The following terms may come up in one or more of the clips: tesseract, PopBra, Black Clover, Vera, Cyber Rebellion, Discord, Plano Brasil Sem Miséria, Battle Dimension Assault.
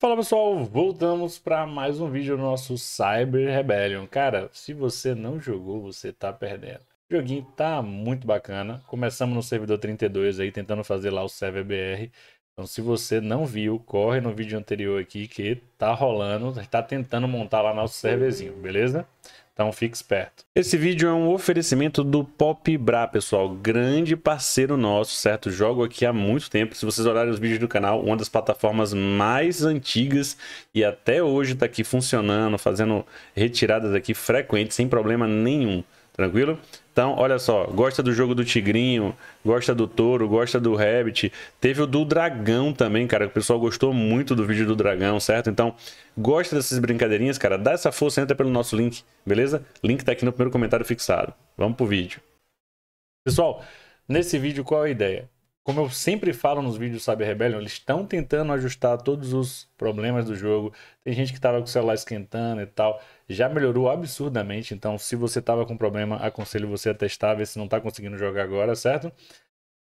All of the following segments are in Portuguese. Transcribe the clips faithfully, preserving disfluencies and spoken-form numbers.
Fala pessoal, voltamos para mais um vídeo do nosso Cyber Rebellion. Cara, se você não jogou, você tá perdendo. O joguinho tá muito bacana. Começamos no servidor trinta e dois aí, tentando fazer lá o server B R. Então se você não viu, corre no vídeo anterior aqui que tá rolando. Tá tentando montar lá nosso serverzinho, beleza? Então fique esperto. Esse vídeo é um oferecimento do PopBra, pessoal. Grande parceiro nosso, certo? Jogo aqui há muito tempo. Se vocês olharem os vídeos do canal, uma das plataformas mais antigas e até hoje está aqui funcionando, fazendo retiradas aqui frequentes, sem problema nenhum. Tranquilo? Então, olha só, gosta do jogo do tigrinho, gosta do touro, gosta do rabbit, teve o do dragão também, cara, o pessoal gostou muito do vídeo do dragão, certo? Então, gosta dessas brincadeirinhas, cara, dá essa força, entra pelo nosso link, beleza? Link tá aqui no primeiro comentário fixado. Vamos pro vídeo. Pessoal, nesse vídeo qual é a ideia? Como eu sempre falo nos vídeos do Cyber Rebellion, eles estão tentando ajustar todos os problemas do jogo. Tem gente que estava com o celular esquentando e tal. Já melhorou absurdamente, então se você estava com problema, aconselho você a testar, ver se não está conseguindo jogar agora, certo?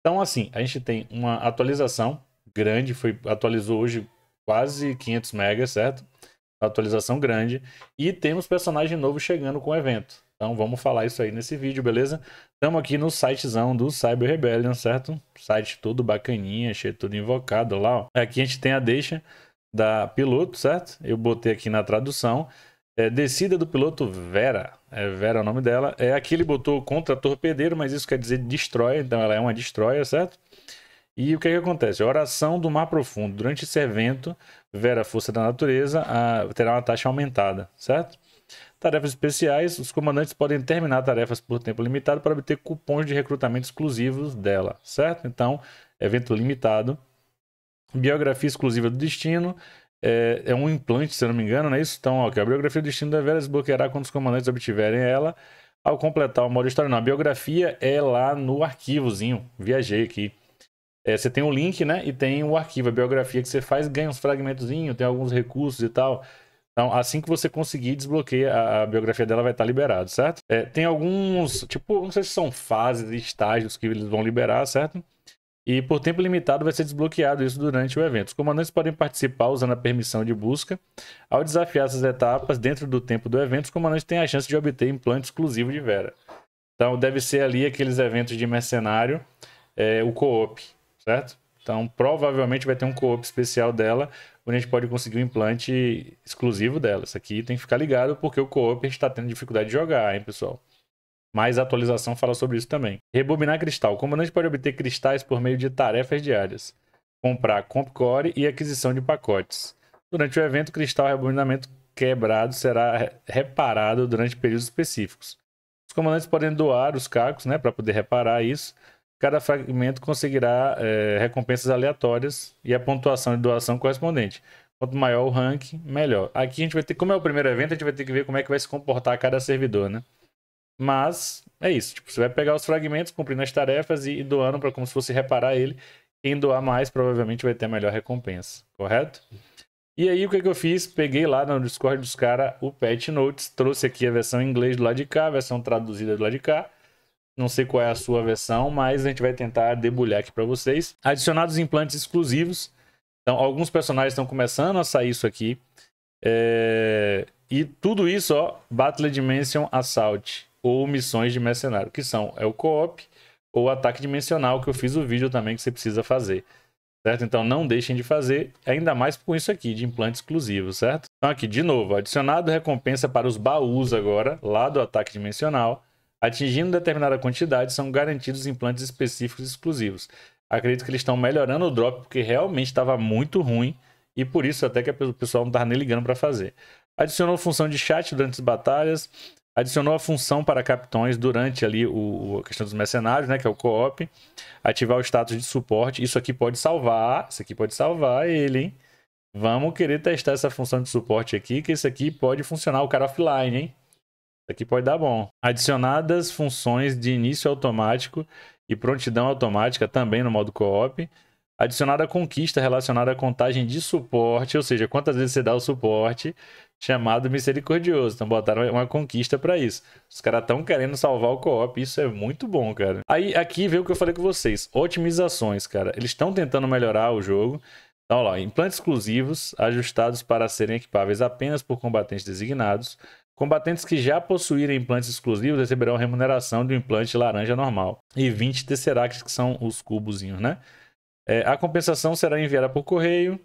Então assim, a gente tem uma atualização grande, foi, atualizou hoje quase quinhentos megas, certo? Uma atualização grande. E temos personagem novo chegando com o evento. Então vamos falar isso aí nesse vídeo, beleza? Estamos aqui no sitezão do Cyber Rebellion, certo? Site todo bacaninha, achei tudo invocado lá, ó. Aqui a gente tem a deixa da piloto, certo? Eu botei aqui na tradução. É, descida do piloto Vera. É, Vera é o nome dela. É, aqui ele botou contra torpedeiro, mas isso quer dizer destroyer. Então ela é uma destroyer, certo? E o que, que acontece? Oração do Mar Profundo. Durante esse evento, Vera, força da natureza, a, terá uma taxa aumentada, certo? Tarefas especiais, os comandantes podem terminar tarefas por tempo limitado para obter cupons de recrutamento exclusivos dela, certo? Então, evento limitado. Biografia exclusiva do destino, é, é um implante, se eu não me engano, não é isso? Então, ó, a biografia do destino da Vera desbloqueará quando os comandantes obtiverem ela ao completar o modo história. Não, a biografia é lá no arquivozinho, viajei aqui. É, você tem o link, né? E tem o arquivo, a biografia que você faz, ganha uns fragmentozinhos, tem alguns recursos e tal. Então, assim que você conseguir desbloquear, a, a biografia dela vai estar liberada, certo? É, tem alguns, tipo, não sei se são fases e estágios que eles vão liberar, certo? E por tempo limitado vai ser desbloqueado isso durante o evento. Os comandantes podem participar usando a permissão de busca. Ao desafiar essas etapas dentro do tempo do evento, os comandantes têm a chance de obter implante exclusivo de Vera. Então, deve ser ali aqueles eventos de mercenário, é, o co-op, certo? Então, provavelmente vai ter um co-op especial dela, onde a gente pode conseguir um implante exclusivo dela. Isso aqui tem que ficar ligado, porque o co-op a gente está tendo dificuldade de jogar, hein, pessoal? Mas a atualização fala sobre isso também. Rebobinar cristal. O comandante pode obter cristais por meio de tarefas diárias. Comprar comp core e aquisição de pacotes. Durante o evento, cristal rebobinamento quebrado será reparado durante períodos específicos. Os comandantes podem doar os cacos, né, para poder reparar isso. Cada fragmento conseguirá é, recompensas aleatórias e a pontuação de doação correspondente. Quanto maior o ranking, melhor. Aqui a gente vai ter, como é o primeiro evento, a gente vai ter que ver como é que vai se comportar cada servidor, né? Mas é isso, tipo, você vai pegar os fragmentos, cumprindo as tarefas e, e doando para como se fosse reparar ele. Quem doar mais provavelmente vai ter a melhor recompensa, correto? E aí o que, que eu fiz? Peguei lá no Discord dos caras o patch notes, trouxe aqui a versão em inglês do lado de cá, a versão traduzida do lado de cá. Não sei qual é a sua versão, mas a gente vai tentar debulhar aqui para vocês. Adicionados implantes exclusivos. Então, alguns personagens estão começando a sair isso aqui. É... E tudo isso, ó, Battle Dimension Assault, ou missões de mercenário, que são é o co-op ou ataque dimensional, que eu fiz o vídeo também que você precisa fazer. Certo? Então, não deixem de fazer, ainda mais com isso aqui, de implante exclusivo, certo? Então, aqui, de novo, adicionado recompensa para os baús agora, lá do ataque dimensional. Atingindo determinada quantidade, são garantidos implantes específicos exclusivos. Acredito que eles estão melhorando o drop, porque realmente estava muito ruim, e por isso até que o pessoal não estava nem ligando para fazer. Adicionou função de chat durante as batalhas, adicionou a função para capitões durante ali o, a questão dos mercenários, né, que é o co-op, ativar o status de suporte, isso aqui pode salvar, isso aqui pode salvar ele, hein? Vamos querer testar essa função de suporte aqui, que isso aqui pode funcionar o cara offline, hein? Isso aqui pode dar bom. Adicionadas funções de início automático e prontidão automática também no modo co-op. Adicionada conquista relacionada à contagem de suporte, ou seja, quantas vezes você dá o suporte, chamado misericordioso. Então botaram uma conquista para isso. Os caras estão querendo salvar o co-op, isso é muito bom, cara. Aí aqui veio o que eu falei com vocês, otimizações, cara. Eles estão tentando melhorar o jogo. Então, lá, implantes exclusivos ajustados para serem equipáveis apenas por combatentes designados. Combatentes que já possuírem implantes exclusivos receberão remuneração de um implante laranja normal. E vinte tesseracts, que são os cubozinhos, né? É, a compensação será enviada por correio.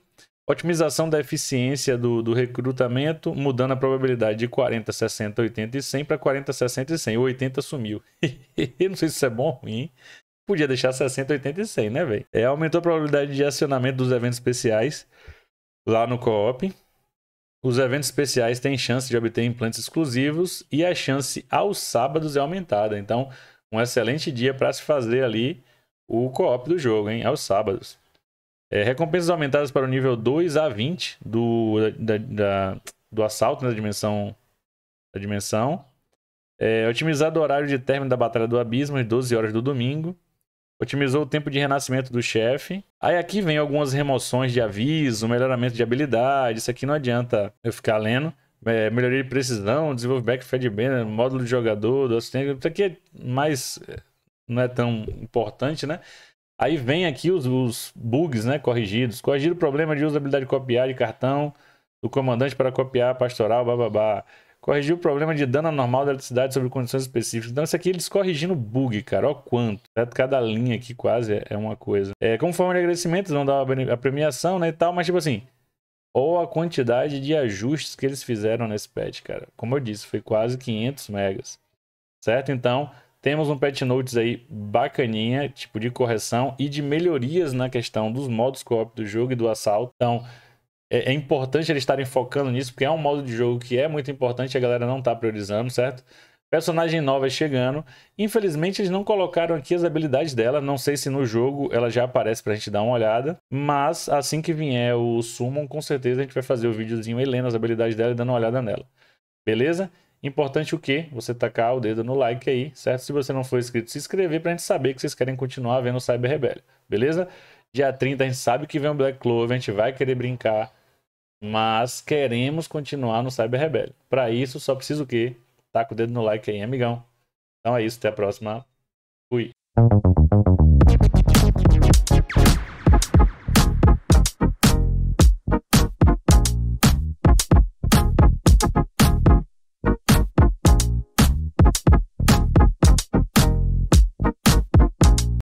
Otimização da eficiência do, do recrutamento, mudando a probabilidade de quarenta, sessenta, oitenta e cem para quarenta, sessenta e cem. O oitenta sumiu. Não sei se isso é bom ou ruim. Podia deixar sessenta, oitenta e cem, né, velho? É, aumentou a probabilidade de acionamento dos eventos especiais lá no co-op. Os eventos especiais têm chance de obter implantes exclusivos e a chance aos sábados é aumentada. Então, um excelente dia para se fazer ali o co-op do jogo, hein? Aos sábados. É, recompensas aumentadas para o nível dois a vinte do, da, da, do assalto, né, da dimensão. Da dimensão. É, otimizado o horário de término da Batalha do Abismo, às doze horas do domingo. Otimizou o tempo de renascimento do chefe. Aí aqui vem algumas remoções de aviso, melhoramento de habilidade. Isso aqui não adianta eu ficar lendo. É, melhoria de precisão, desenvolve back, fed bem, módulo de jogador, do assistente. Isso aqui é mais... não é tão importante, né? Aí vem aqui os, os bugs, né, corrigidos. Corrigido o problema de usabilidade de copiar de cartão do comandante para copiar pastoral, bababá. Corrigiu o problema de dano anormal da eletricidade sobre condições específicas. Então, isso aqui eles corrigindo bug, cara. Ó quanto. Cada linha aqui quase é uma coisa. É, como forma de agradecimento, eles vão dar a premiação, né, e tal. Mas, tipo assim... ou a quantidade de ajustes que eles fizeram nesse patch, cara. Como eu disse, foi quase quinhentos megas. Certo? Então, temos um patch notes aí bacaninha. Tipo de correção e de melhorias na questão dos modos co-op do jogo e do assalto. Então... é importante eles estarem focando nisso, porque é um modo de jogo que é muito importante e a galera não tá priorizando, certo? Personagem nova chegando. Infelizmente, eles não colocaram aqui as habilidades dela. Não sei se no jogo ela já aparece pra gente dar uma olhada. Mas, assim que vier o Summon, com certeza a gente vai fazer o videozinho aí lendo as habilidades dela e dando uma olhada nela. Beleza? Importante o quê? Você tacar o dedo no like aí, certo? Se você não for inscrito, se inscrever pra gente saber que vocês querem continuar vendo o Cyber Rebellion. Beleza? Dia trinta a gente sabe que vem o Black Clover, a gente vai querer brincar. Mas queremos continuar no Cyber Rebellion. Para isso, só precisa o quê? Taca o dedo no like aí, amigão. Então é isso, até a próxima. Fui.